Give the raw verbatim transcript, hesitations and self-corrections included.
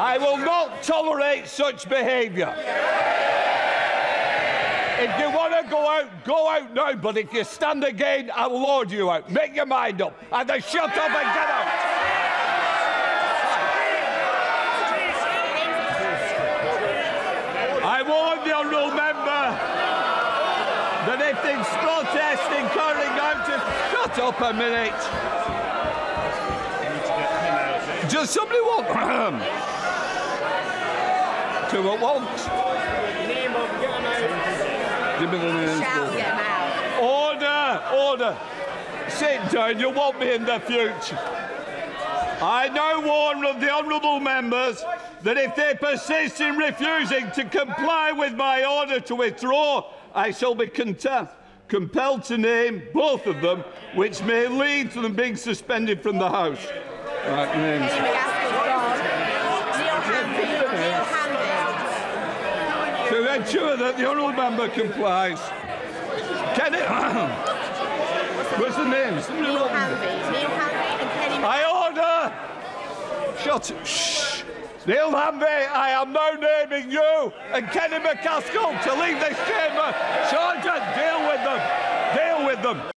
I will not tolerate such behaviour. If you want to go out, go out now, but if you stand again, I'll lord you out. Make your mind up. Either shut up and get out. I warn the honourable member that if things protest encouraging out to shut up a minute. Does somebody want two at once? Order, order. Sit down. You want me in the future. I now warn of the honourable members that if they persist in refusing to comply with my order to withdraw, I shall be compelled to name both of them, which may lead to them being suspended from the House. Right, names. To ensure that the honourable member complies. Kenny, what's the names? Neale Hanvey. Neale Hanvey and Kenny. I order. Shut. Shh. Neale Hanvey, I am now naming you and Kenny MacAskill to leave this chamber. Sergeant, deal with them. Deal with them.